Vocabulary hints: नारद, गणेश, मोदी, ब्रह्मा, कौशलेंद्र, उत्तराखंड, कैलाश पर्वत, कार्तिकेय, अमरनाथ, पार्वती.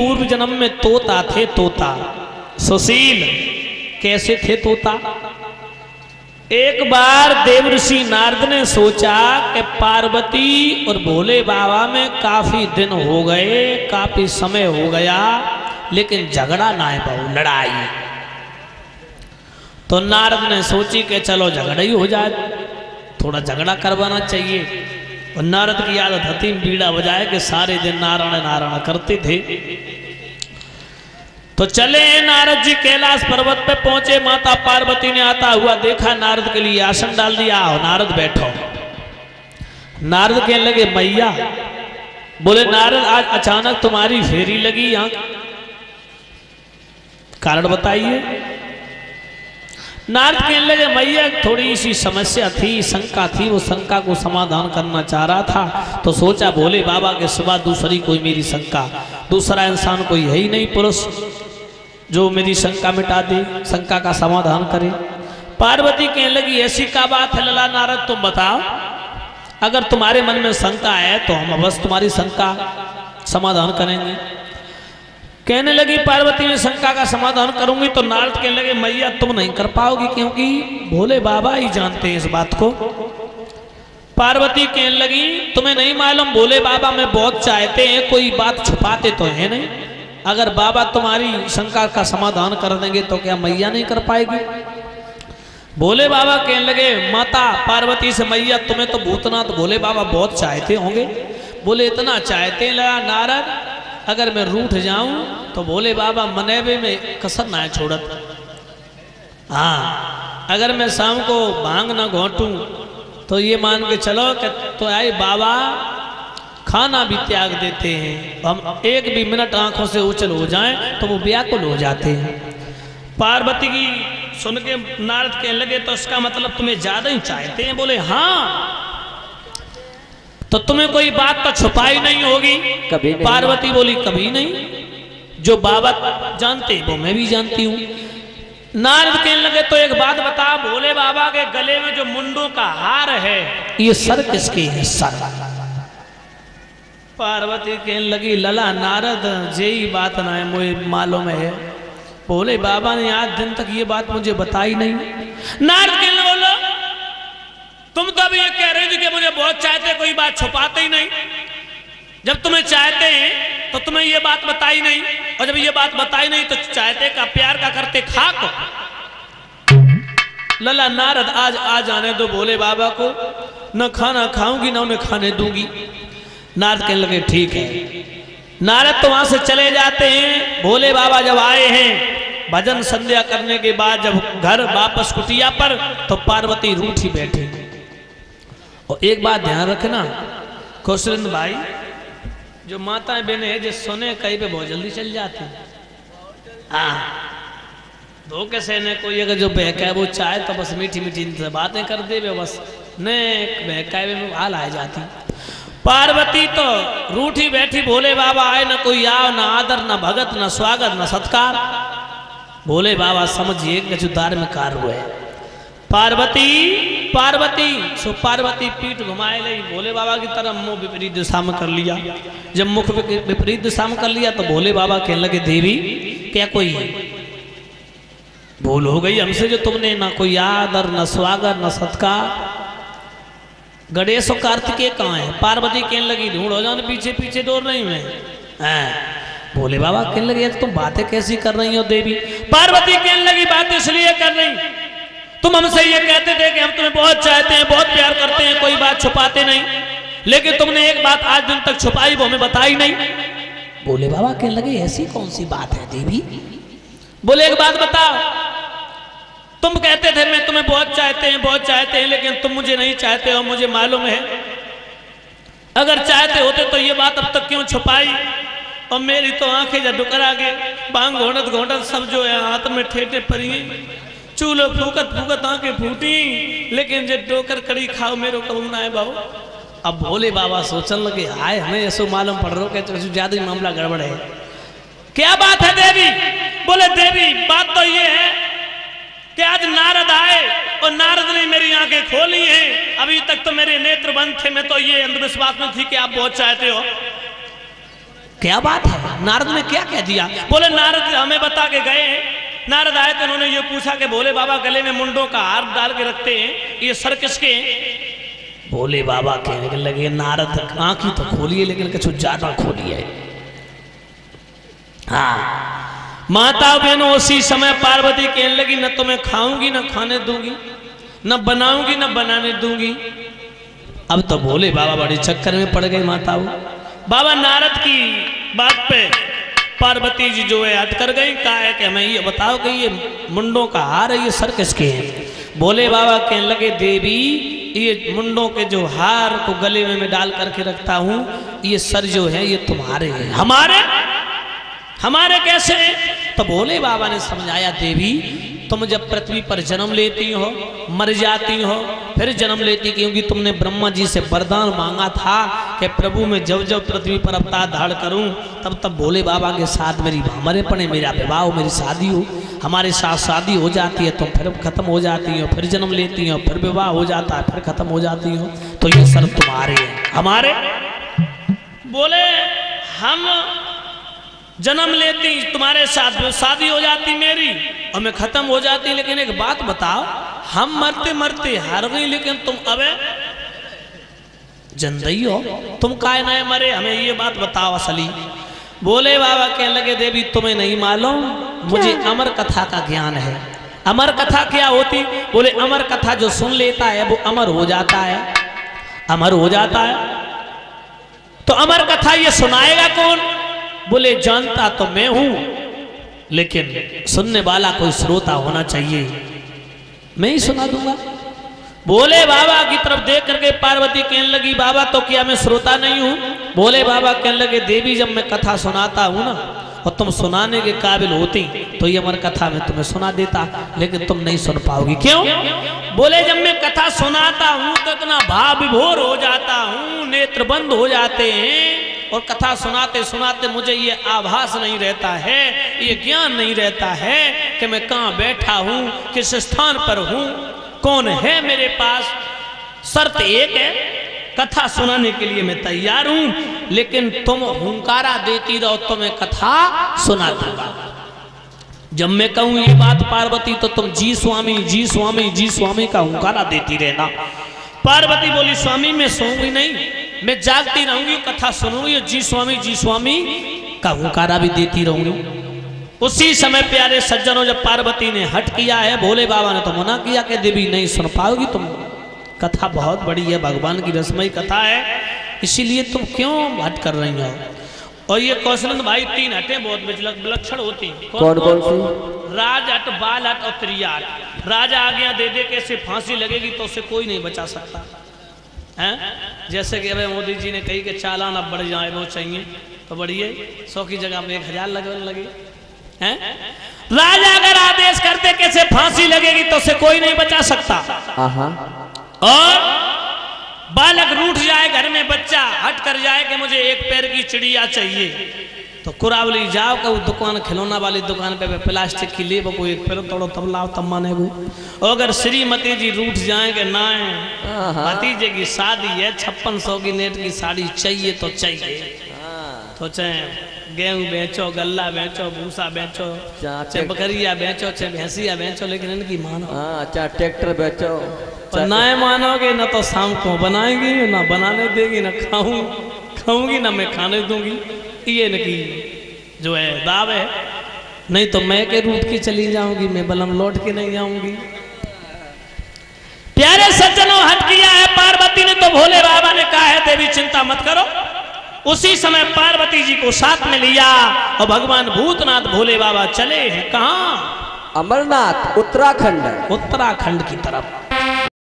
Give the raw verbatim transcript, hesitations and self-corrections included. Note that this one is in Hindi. पूर्व जन्म में तोता थे, तोता सुशील कैसे थे तोता। एक बार देवऋषि नारद ने सोचा कि पार्वती और भोले बाबा में काफी दिन हो गए, काफी समय हो गया, लेकिन झगड़ा ना है बहु लड़ाई। तो नारद ने सोची कि चलो झगड़ा ही हो जाए, थोड़ा झगड़ा करवाना चाहिए। और नारद की आदत हती बीड़ा बजाए कि सारे दिन नारायण नारायण करते थे। तो चले नारद जी कैलाश पर्वत पे पहुंचे। माता पार्वती ने आता हुआ देखा, नारद के लिए आसन डाल दिया, आओ नारद बैठो। नारद कहने लगे मैया, बोले नारद आज अचानक तुम्हारी फेरी लगी, यहां कारण बताइए। नारद कहने लगे मैया थोड़ी सी समस्या थी, शंका थी, वो शंका को समाधान करना चाह रहा था, तो सोचा भोले बाबा के सिवा दूसरी कोई मेरी शंका, दूसरा इंसान कोई है ही नहीं पुरुष जो मेरी शंका मिटा दे, शंका का समाधान करे। पार्वती कहने लगी ऐसी क्या बात है लला नारद, तुम बताओ, अगर तुम्हारे मन में शंका है तो हम बस तुम्हारी शंका समाधान करेंगे। कहने लगी पार्वती में शंका का समाधान करूंगी। तो नारद कहने लगे मैया तुम नहीं कर पाओगी, क्योंकि भोले बाबा ही जानते हैं इस बात को। पार्वती कहने लगी तुम्हें नहीं मालूम, भोले बाबा में बहुत चाहते हैं, कोई बात छुपाते तो है नहीं, अगर बाबा तुम्हारी शंका का समाधान कर देंगे तो क्या मैया नहीं कर पाएगी। भोले बाबा कहने लगे माता पार्वती से, मैया तुम्हें तो भूतनाथ भोले बाबा बहुत चाहते होंगे। बोले इतना चाहते लगा नारद, अगर मैं रूठ जाऊं तो भोले बाबा मनेवे में कसर ना छोड़त। हाँ, अगर मैं शाम को भांग ना घोटूं तो ये मान के चलो कि तो आए बाबा खाना भी त्याग देते हैं, हम एक भी मिनट आंखों से उछल हो जाएं तो वो व्याकुल हो जाते हैं। पार्वती की सुन के नारद कहने लगे तो इसका मतलब तुम्हें ज्यादा ही चाहते हैं। बोले हाँ, तो तुम्हें कोई बात तो छुपाई नहीं होगी। कभी नहीं। पार्वती बोली कभी नहीं, जो बाबा जानते वो मैं भी जानती हूँ। नारद कहने लगे तो एक बात बता, भोले बाबा के गले में जो मुंडों का हार है ये सर किसके है सर। पार्वती कहने लगी लला नारद यही बात ना है, मुझे मालूम है, भोले बाबा ने आज दिन तक ये बात मुझे बताई नहीं। नारद कहने बोलो तुम तो अभी ये कह रहे थे कि मुझे बहुत चाहते, कोई बात छुपाते ही नहीं, जब तुम्हें चाहते हैं तो तुम्हें ये बात बताई नहीं, और जब ये बात बताई नहीं तो चाहते का प्यार का करते खाक। लला नारद आज आ जाने दो भोले बाबा को, न खाना खाऊंगी ना उन्हें खाने दूंगी। नारद कहने लगे ठीक है। नारद तो वहां से चले जाते हैं। भोले बाबा जब आए हैं भजन संध्या करने के बाद जब घर वापस कुटिया पर, तो पार्वती रूठी बैठे। और एक बात ध्यान रखना कौशलेंद्र भाई, जो माताएं बहने जो सोने कहीं पे बहुत जल्दी चल जाती हैं। हाँ, धोखे से ने कोई अगर जो बहकाए वो चाहे तो बस मीठी मीठी इनसे बातें कर दे, बस ने बहकाए में हाल आ जाती। पार्वती तो रूठी बैठी, भोले बाबा आए ना कोई आओ, ना आदर, ना भगत, ना स्वागत, ना सत्कार। भोले बाबा समझिए कि जो धार्मिक कार्य हुआ है। पार्वती पार्वती सो पार्वती पीठ घुमाए लगी, भोले बाबा की तरफ मुंह विपरीत दिशा में कर लिया। जब मुख विपरीत दिशा में कर लिया तो भोले बाबा कहने लगे देवी क्या कोई भूल हो गई हमसे, जो तुमने ना कोई आदर, ना स्वागत, ना सत्कार। गणेश और कार्तिकेय कहाँ है। पार्वती कहने लगी ढूंढ हो जाओ, पीछे पीछे दौड़ रही मैं। भोले बाबा कहने लगे तुम बातें कैसी कर रही हो देवी। पार्वती कहने लगी बातें इसलिए कर रही, तुम हमसे ये कहते थे कि हम तुम्हें बहुत चाहते हैं, बहुत प्यार करते हैं, कोई बात छुपाते नहीं, लेकिन तुमने एक बात आज दिन तक छुपाई वो हमें बताई नहीं। बोले बाबा कहने लगे ऐसी कौन सी बात है देवी। बोले एक बात बताओ, तुम कहते थे मैं तुम्हें बहुत चाहते हैं, बहुत चाहते हैं, लेकिन तुम मुझे नहीं चाहते हो, मुझे मालूम है, अगर चाहते होते तो ये बात अब तक क्यों छुपाई। और मेरी तो आंखें जब डुकरा गए, बांग घोंडत घोंडत सब जो है हाथ में ठेठे पड़ी, चूलो फूकत फूकत आंखें फूटी, लेकिन जब डोकर कड़ी खाओ मेरे को ना है बाबू। अब भोले बाबा सोचने लगे हाय हमें ऐसा मालूम पड़ रहा है ज्यादा ही मामला गड़बड़ है, क्या बात है देवी। बोले देवी बात तो ये है कि आज नारद आए और नारद ने मेरी आंखें खोली हैं, अभी तक तो मेरे नेत्र बंद थे, मैं तो ये अंधविश्वास में थी कि आप बहुत चाहते हो। क्या बात है, नारद ने क्या कह दिया? बोले नारद हमें बता के गए हैं। नारद आए तो उन्होंने ये पूछा कि भोले बाबा गले में मुंडों का हार डाल के रखते हैं, ये सर किसके हैं? भोले बाबा कहने लगे नारद आंख ही तो खोलिए, लेकिन कुछ ज्यादा खोली है। हाँ माता बहनों उसी समय पार्वती कहने लगी न तो मैं खाऊंगी न खाने दूंगी, न बनाऊंगी न बनाने दूंगी। अब तो भोले बाबा बड़े चक्कर में पड़ गए माताओं। बाबा नारद की बात पे पार्वती जी जो है याद कर गई, कहा है कि हमें ये बताओ कि ये मुंडों का हार है ये सर किसके हैं? भोले बाबा कहने लगे देवी ये मुंडों के जो हार को गले में मैं डाल करके रखता हूँ ये सर जो है ये तुम्हारे हैं। हमारे हमारे कैसे हैं? तो भोले बाबा ने समझाया देवी तुम जब पृथ्वी पर जन्म लेती हो मर जाती हो फिर जन्म लेती, क्योंकि तुमने ब्रह्मा जी से वरदान मांगा था कि प्रभु मैं जब जब पृथ्वी पर अवतार धारण करूं तब तब भोले बाबा के साथ मेरी भमरे पड़े, मेरा विवाह हो, मेरी शादी हो। हमारे साथ शादी हो जाती है तुम फिर खत्म हो जाती हो, फिर जन्म लेती हो, फिर विवाह हो जाता है, फिर खत्म हो जाती हो, तो ये सर तुम्हारे हैं। हमारे? बोले हम जन्म लेती तुम्हारे साथ शादी हो जाती मेरी और मैं खत्म हो जाती, लेकिन एक बात बताओ हम मरते मरते हार गई लेकिन तुम अबे जिंदगी हो, तुम काहे ना मरे, हमें ये बात बताओ असली। बोले बाबा कहने लगे देवी तुम्हें नहीं मालूम मुझे अमर कथा का ज्ञान है। अमर कथा क्या होती? बोले अमर कथा जो सुन लेता है वो अमर हो जाता है। अमर हो जाता है तो अमर कथा ये सुनाएगा कौन? बोले जानता तो मैं हूं लेकिन सुनने वाला कोई श्रोता होना चाहिए, मैं ही सुना दूंगा। बोले बाबा की तरफ देख करके पार्वती कहने लगी बाबा तो क्या मैं श्रोता नहीं हूं? बोले बाबा कहने लगे देवी जब मैं कथा सुनाता हूं ना और तुम सुनाने के काबिल होती तो ये अमर कथा में तुम्हें सुना देता, लेकिन तुम नहीं सुन पाओगी। क्यों? बोले जब मैं कथा सुनाता हूँ तो इतना भाव विभोर हो जाता हूँ, नेत्र बंद हो जाते हैं और कथा सुनाते सुनाते मुझे ये आभास नहीं रहता है, ये ज्ञान नहीं रहता है कि मैं कहाँ बैठा हूँ, किस स्थान पर हूँ, कौन है मेरे पास। शर्त एक है कथा सुनाने के लिए मैं तैयार हूँ लेकिन तुम हुंकारा देती रहो तो मैं कथा सुना दूंगा। जब मैं कहूँ ये बात पार्वती तो तुम जी स्वामी जी स्वामी जी स्वामी का हुंकारा देती रहना। पार्वती बोली स्वामी मैं सोऊंगी नहीं, मैं जागती रहूंगी, कथा सुनूंगी और जी स्वामी जी स्वामी का हुंकारा भी देती रहूंगी। उसी समय प्यारे सज्जनों जब पार्वती ने हट किया है भोले बाबा ने तो मना किया कि देवी नहीं सुन पाओगी तुम, कथा बहुत बड़ी है, भगवान की रसमयी कथा है, इसीलिए तुम क्यों हट कर रही हो। और ये कौशल भाई तीन हटें बहुत विलक्षण होती हैं। कौन कौन सी? राज हट, बाल हट और त्रिया हट। राजा आज्ञा दे दे के फांसी लगेगी तो उसे कोई नहीं बचा सकता है। जैसे कि अरे मोदी जी ने कही कि चालान अब बढ़ जाए वो चाहिए तो बढ़िए, सौ की जगह में एक हजार लगने लगे हैं। राजा अगर आदेश करते कैसे फांसी लगेगी तो उसे कोई नहीं बचा सकता। और बालक रूठ जाए घर में, बच्चा हट कर जाए कि मुझे एक पैर की चिड़िया चाहिए तो कुरावली जाओ का वो दुकान खिलौना वाली दुकान पे प्लास्टिक की ले कोई एक पैर तोड़ो तब लाओ तब माने वो। और अगर श्रीमती जी रूठ जाए कि ना भतीजे की शादी है छप्पन सौ की नेट की साड़ी चाहिए तो चाहिए, तो चाहे गेहूं बेचो गल्ला बेचो भूसा बेचो चाहे बकरिया बेचो चाहे भैंसिया बेचो लेकिन इनकी मानो, चाहे ट्रैक्टर बेचो ना मानोगे ना तो शाम को बनाएगी ना बनाने देगी ना खाऊं खाऊंगी ना मैं खाने दूंगी, ये इनकी जो है दाव है, नहीं तो मैं के रूट की चली जाऊंगी, मैं बलम लौट के नहीं जाऊंगी। प्यारे सज्जनों हट किया है पार्वती ने तो भोले बाबा ने कहा है देवी चिंता मत करो। उसी समय पार्वती जी को साथ में लिया और भगवान भूतनाथ भोले बाबा चले हैं कहाँ? अमरनाथ उत्तराखंड, उत्तराखंड की तरफ।